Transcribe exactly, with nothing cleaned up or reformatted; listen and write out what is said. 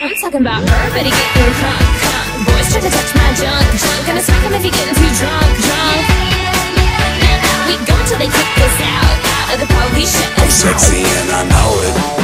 I'm talking about everybody getting drunk, drunk. Boys try to touch my junk, junk. Gonna smack him if he getting too drunk, drunk. We go till they kick us out, out of the police shut us out. I'm sexy and I know it.